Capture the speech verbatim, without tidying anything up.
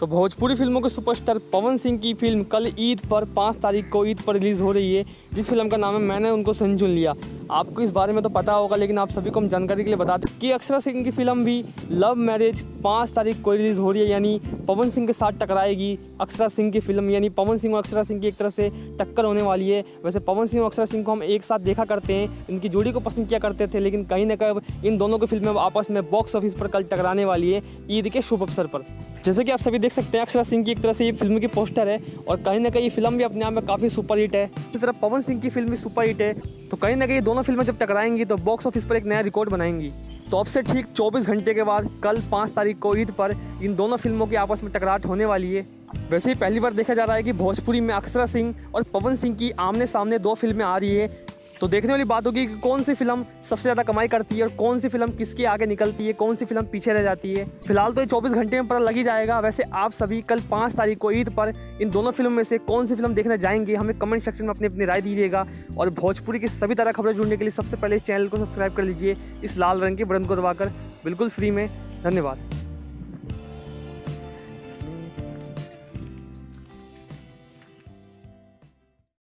तो भोजपुरी फिल्मों के सुपरस्टार पवन सिंह की फिल्म कल ईद पर पाँच तारीख को ईद पर रिलीज़ हो रही है, जिस फिल्म का नाम है मैंने उनको संजोन लिया। आपको इस बारे में तो पता होगा, लेकिन आप सभी को हम जानकारी के लिए बता दें कि अक्षरा सिंह की फिल्म भी लव मैरिज पाँच तारीख को रिलीज़ हो रही है, यानी पवन सिंह के साथ टकराएगी अक्षरा सिंह की फिल्म। यानी पवन सिंह और अक्षरा सिंह की एक तरह से टक्कर होने वाली है। वैसे पवन सिंह और अक्षरा सिंह को हम एक साथ देखा करते हैं, इनकी जोड़ी को पसंद किया करते थे, लेकिन कहीं ना कहीं इन दोनों की फिल्में आपस में बॉक्स ऑफिस पर कल टकराने वाली है ईद के शुभ अवसर पर। जैसे कि आप सभी देख सकते हैं, अक्षरा सिंह की एक तरह से ये फिल्म की पोस्टर है और कहीं ना कहीं ये फिल्म भी अपने आप में काफ़ी सुपरहिट है। इस तरह पवन सिंह की फिल्म भी सुपरहिट है, तो कहीं ना कहीं दोनों फिल्में जब टकराएंगी तो बॉक्स ऑफिस पर एक नया रिकॉर्ड बनाएंगी। तो अब से ठीक चौबीस घंटे के बाद कल पाँच तारीख को ईद पर इन दोनों फिल्मों की आपस में टकराहट होने वाली है। वैसे ही पहली बार देखा जा रहा है कि भोजपुरी में अक्षरा सिंह और पवन सिंह की आमने सामने दो फिल्में आ रही है, तो देखने वाली बात होगी कि कौन सी फिल्म सबसे ज़्यादा कमाई करती है और कौन सी फिल्म किसके आगे निकलती है, कौन सी फिल्म पीछे रह जाती है। फिलहाल तो ये चौबीस घंटे में पता लग ही जाएगा। वैसे आप सभी कल पाँच तारीख को ईद पर इन दोनों फिल्मों में से कौन सी फिल्म देखने जाएंगे, हमें कमेंट सेक्शन में अपनी अपनी राय दीजिएगा। और भोजपुरी की सभी तरह खबरें जुड़ने के लिए सबसे पहले इस चैनल को सब्सक्राइब कर लीजिए इस लाल रंग के बटन को दबाकर, बिल्कुल फ्री में। धन्यवाद।